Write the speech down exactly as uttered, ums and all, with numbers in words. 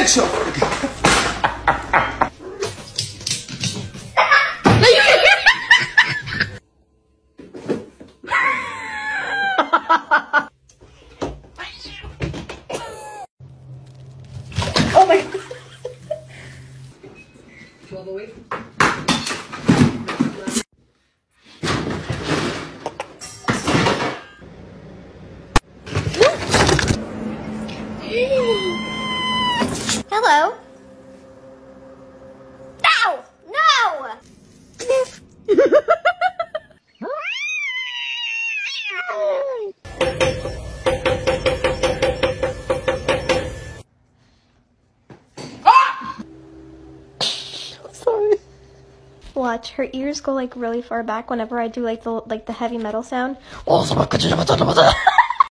essential. Oh my God. twelve oh eight. Hello? No! No! Ah! Sorry. Watch, her ears go like really far back whenever I do like the like the heavy metal sound.